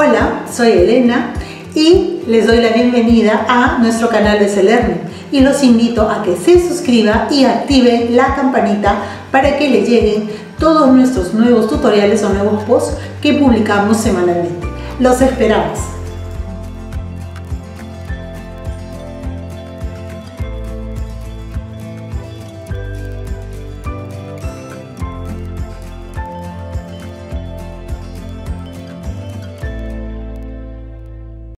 Hola, soy Elena y les doy la bienvenida a nuestro canal BC-Learning y los invito a que se suscriba y active la campanita para que les lleguen todos nuestros nuevos tutoriales o nuevos posts que publicamos semanalmente. Los esperamos.